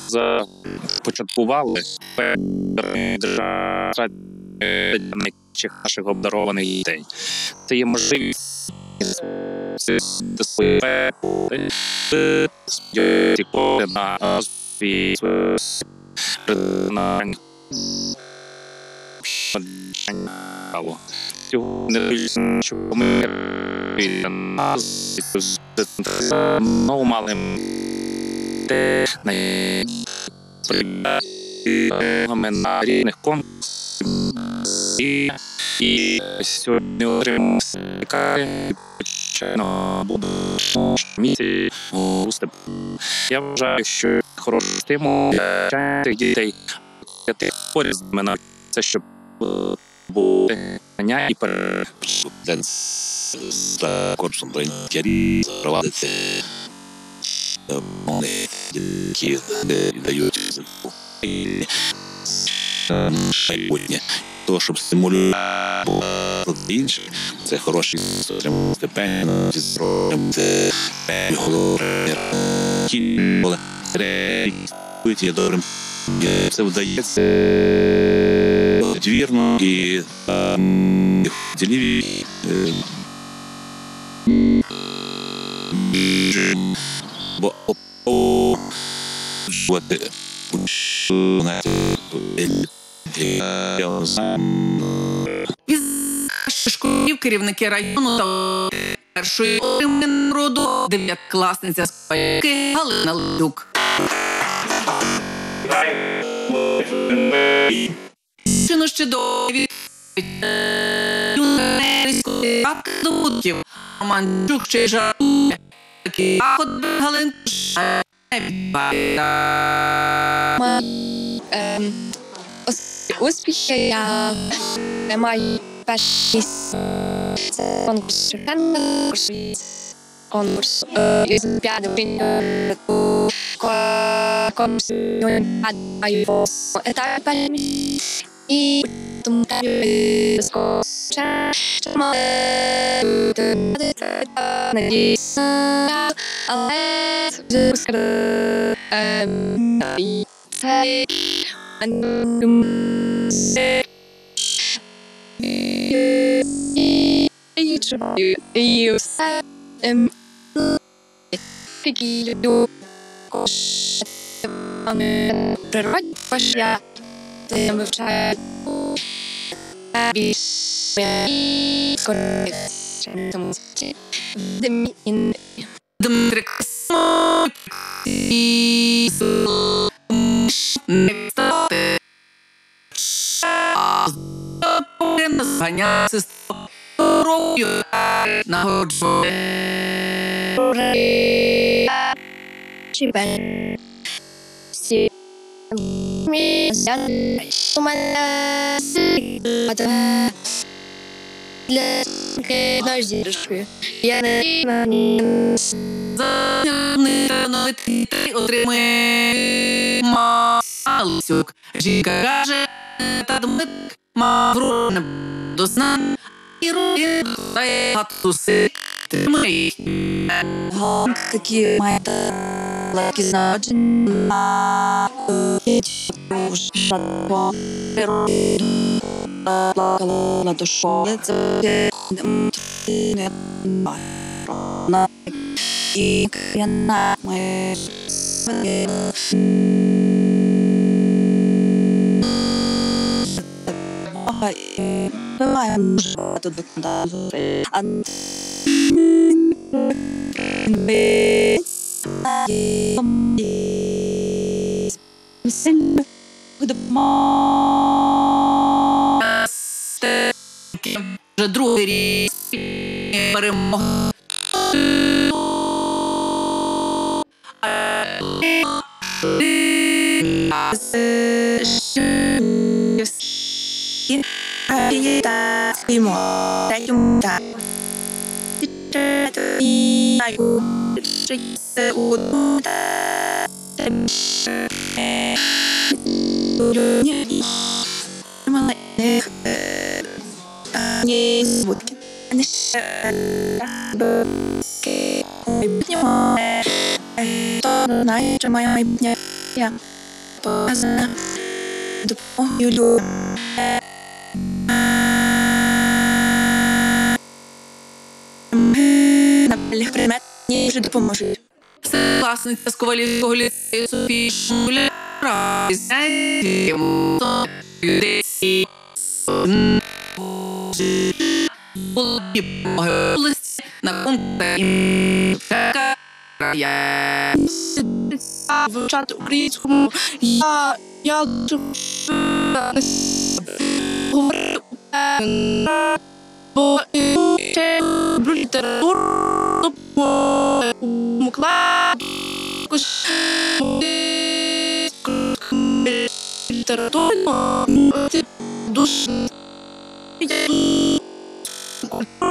Започаткували державу. наших обдарованих дітей. Це є можливість до своєї сподіватися на свій признання. Сьогодні не вийшло, що ми від нас знову мали те найбільшими на різних конкурсах. І сьогодні отримуємо стикарі початно буду місці у степу. Я вважаю, що хороший стимул для тих дітей, для тих хворих з мене, це щоб бути знання і перепочу для за корпусом бронькарі провадити вони, які не дають зимку. Майбутнє. То, щоб стимулювати інших, це хороші стримувати степені, зробити голови, кільколи, реалізують є добрим. Це вдається відвірно і діліві. Бо опожувати на із школів керівники району та першої отримки народу дев'ятикласниця з Палівки Галина Ледюк. Чино ще до відповідь апки добутків Роман Дідчук ще й жартує, такі заходи Галинку ще не відбувається. Успіхи я не маю перші місця. Це конкурс Шевченка, конкурс із Олімпіади в Ріньку, конкурс Олімпіади маю по етапі перші місця. І тому я не скажу, що маю бути надійся, але це скажу. Це і все такі люблю природі, що я вивчаю більше корисного Дмитрий Космак і не встати. А здобуде названня сестрою нагороджує. Чіпен. Всі. Мій зян. У мене сіката. Для одної зірочки. Я не знаю. Зазняний становити ти отримує мас. Алисюк, жінка каже, та Дмитрик Мавро не до знань, і руки дає гатуси, тримає їх. Гонки такі мають легкі значення, і душа повірує, плакала на душу, це не має, і к'яна має сміє. Ми маємо жити до кінця, а ми сильно допомагаємо. Вже другий рік перемог. Та спімо, та йому та. І найбу, життя у дому та. Та більше. Ні, ні. Маленьких. Ні, звудки. Не ще. Бутки. Майбутньому. То найбільше моя майбутня. Я показана. Допомогою людям. Для предметів дуже допоможуть. Це власниця з Ковалівського ліцею Софії Шмуля на конкурсі. Я вивчати українському. Я я говорю, бо ще люблю літературу, тому кладу літературу, ти душу,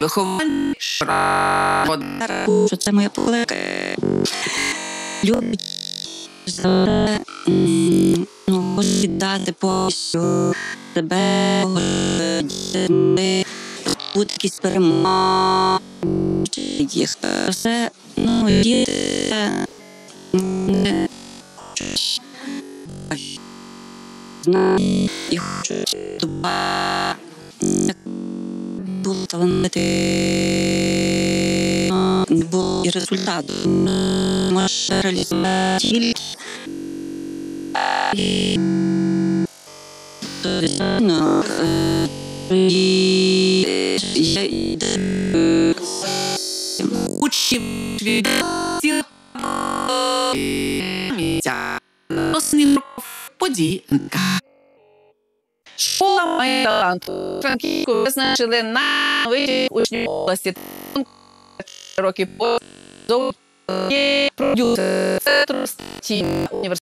виховання шрам. Що це моя полека. Любить себе, ну, може віддати повністю себе, дітей, бути якісь перемоги, їх. Все, ну, діти, не хочуть, знають, і хочуть добра. Було таланти, не було і результату. Може реалізувати тільки. Звичайно, я йде. Учив від тіла місця. Осні подій НТК. Школа має талант. Франківську визначили на вищі учні області. Роки по зовут є продюсер центру статті університету.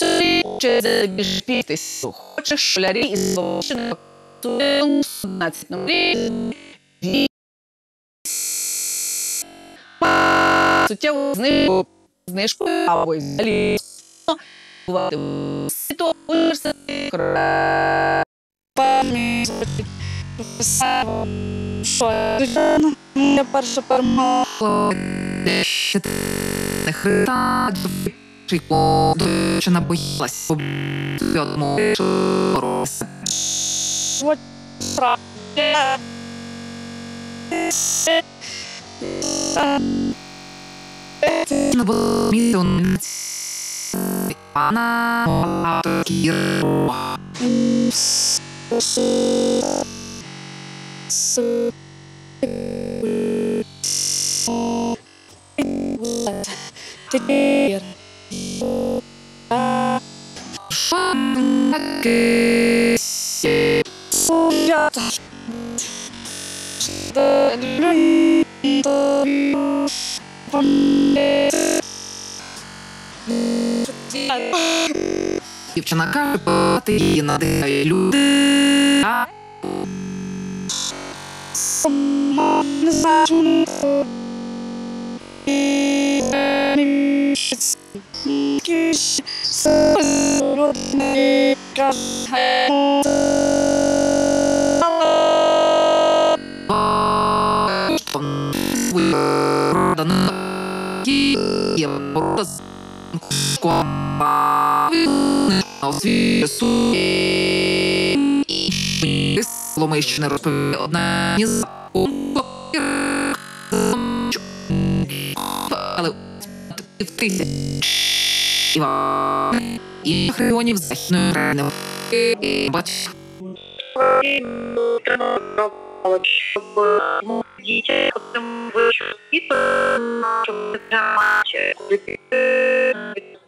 Торі чи забіж пітись, хочеш шулярі і зловищеного в сімнадцятому рівні. Суттєву знижку, знижку або й взагалі бувати світову університету країну. Певні писав, що я перша перемога. Не хрита, дівчина боїлась об'єдному шороса. От справді. Не було мільйон. Пана Матокіра. Тепер. Шанки. Субята. Далі. Дівчина каже, бо ти її надихає люди. Сама не знаю, що не знаю. І не щось. Кіш. Сьогодні каже. Баштон. Виродан. Є мороз. Школа на освіту і Коломийщини розповіли одна із але в тисяч і регіонів Західної України бачу. Дітей отримали вищу освіту, щоб не тримати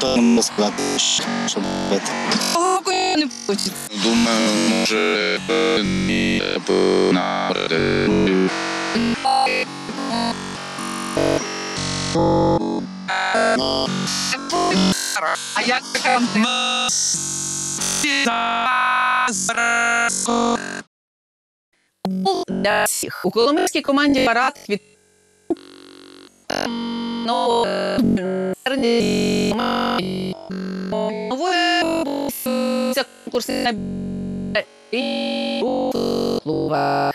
тому склад, щоб бити. Ого, не вийде. Думаю, може, ні, понаде. А як там? Для всіх. У коломийській команді парад від нової конкурси на клуба.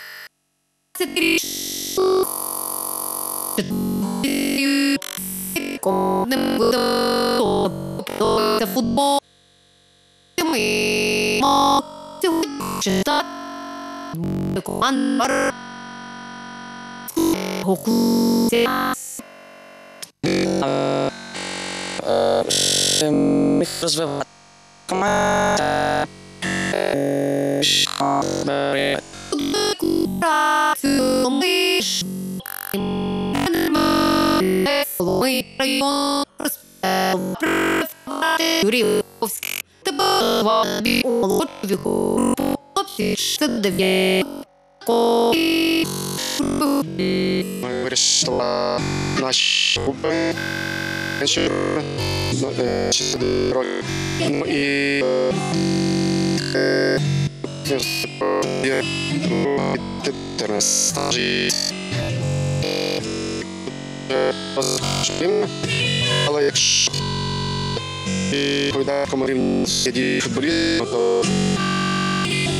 Це футбол. Ми можемо читати. Команда Гокуся. Ми розвивати команда. Ми ж ми район розпевати Юрівський. Тебе вабі у Лотвіку. Це дев'є. Вирішила наші купи вечір чисто дороги. Ну і я тепер стажі розширена. Але якщо відповідає комарів сіді футболі, то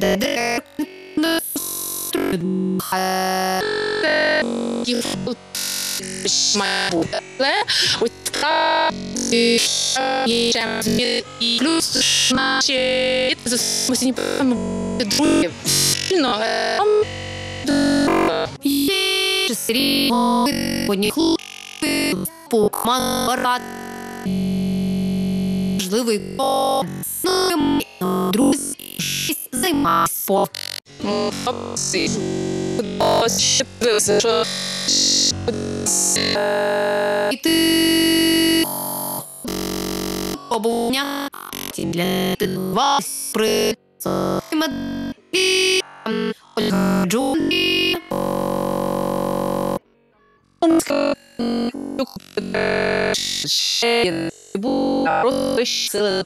де не стримає їх шмабуде, утка і ще зміни і плюс наші засмусені другі спільно є срібо одні хлопці помарат жливий по друзі. Зима по мопси подощ високо і ти обуня для вас присома і джуні омска ще була розпишила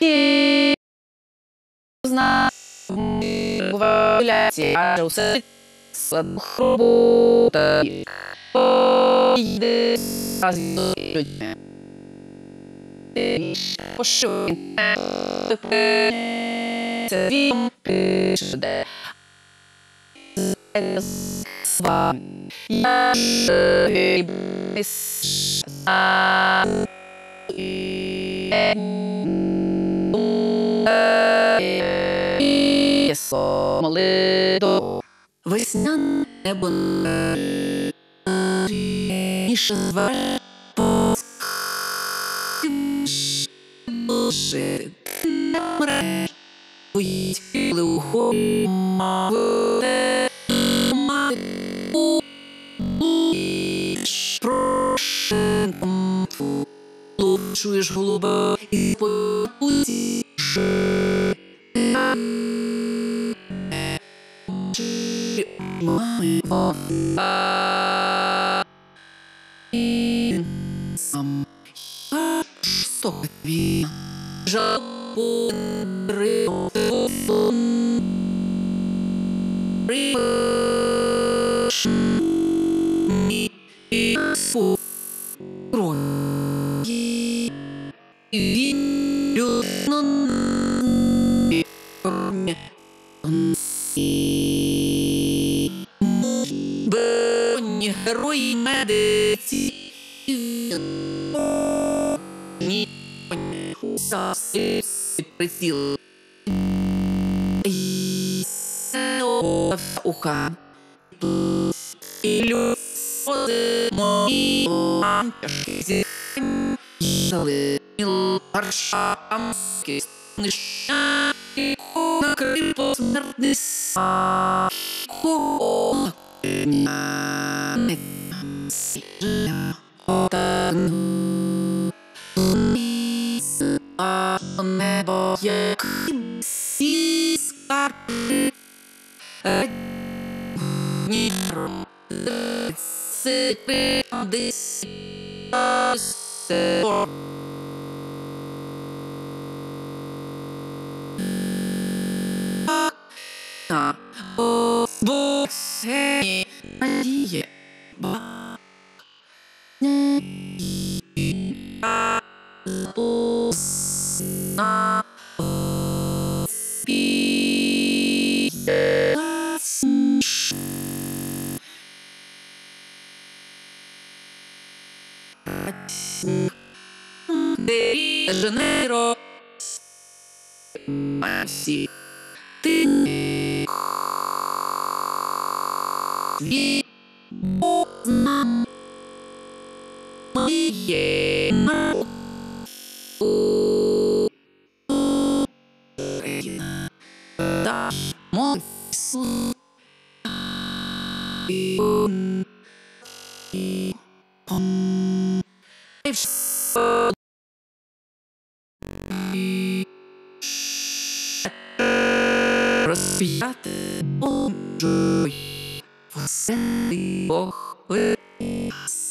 і зна вуляці а усе робота йде з людьми пошук це він пише з вами я Весняне небо ніше звер Боже, ти не мреш Боїть лихо Маве Маве Боїш Прошенком Чуєш голуба І потусіш Чи мами вона І сам Собі жалку Рибаш Мі Су Кроні Вілю Нон Кроні Бені герої медиці Ні Засипи приціл Йсео Уха Ілю Одимо І Антяшки Жали Міл Аршамські Снища І Накри Посмертний Са Кола Ня Не Сіля Отану А небо як всі скаржи Дні Ципи Десь Сепо А О Босені Надіє Ба Ні А Босені На спіє сміш Де Женеро Масі Ти не Тві Бознам Моє Мрок Мой сон И он И он И все И Распятый Божий Воссенный Бог Вырос